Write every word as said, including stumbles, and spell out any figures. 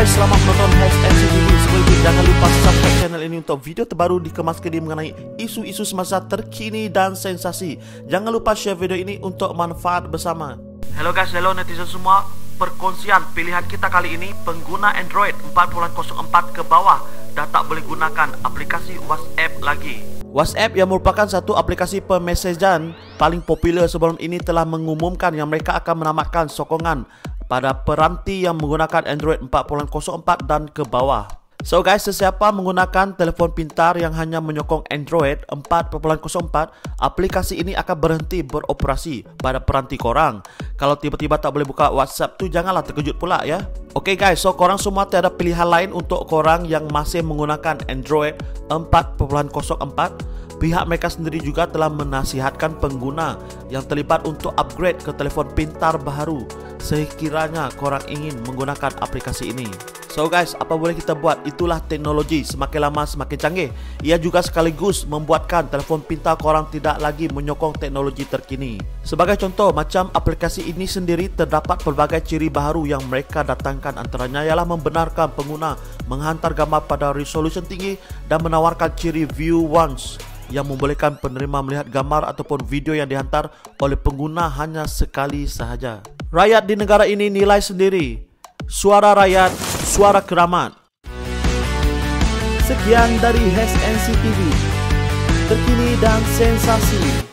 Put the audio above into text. guys, selamat menonton H S N C T V. Sebelum itu jangan lupa subscribe channel ini untuk video terbaru dikemas kedai mengenai isu-isu semasa terkini dan sensasi. Jangan lupa share video ini untuk manfaat bersama. Halo guys, halo netizen semua. Perkongsian pilihan kita kali ini, pengguna Android empat titik nol empat ke bawah dah tak boleh gunakan aplikasi WhatsApp lagi. WhatsApp yang merupakan satu aplikasi pemesejan paling populer sebelum ini telah mengumumkan yang mereka akan menambahkan sokongan pada peranti yang menggunakan Android empat titik nol empat dan ke bawah. So guys, sesiapa menggunakan telefon pintar yang hanya menyokong Android empat titik nol empat, aplikasi ini akan berhenti beroperasi pada peranti korang. Kalau tiba-tiba tak boleh buka WhatsApp tu, janganlah terkejut pula ya. Oke guys, so korang semua tiada pilihan lain untuk korang yang masih menggunakan Android empat titik nol empat. Pihak mereka sendiri juga telah menasihatkan pengguna yang terlibat untuk upgrade ke telefon pintar baru sekiranya korang ingin menggunakan aplikasi ini. So guys, apa boleh kita buat? Itulah teknologi, semakin lama semakin canggih. Ia juga sekaligus membuatkan telefon pintar korang tidak lagi menyokong teknologi terkini. Sebagai contoh, macam aplikasi ini sendiri terdapat pelbagai ciri baru yang mereka datang. Antaranya ialah membenarkan pengguna menghantar gambar pada resolution tinggi dan menawarkan ciri view once yang membolehkan penerima melihat gambar ataupun video yang dihantar oleh pengguna hanya sekali sahaja. Rakyat di negara ini nilai sendiri. Suara rakyat, suara keramat. Sekian dari H S N C T V. Terkini dan sensasi.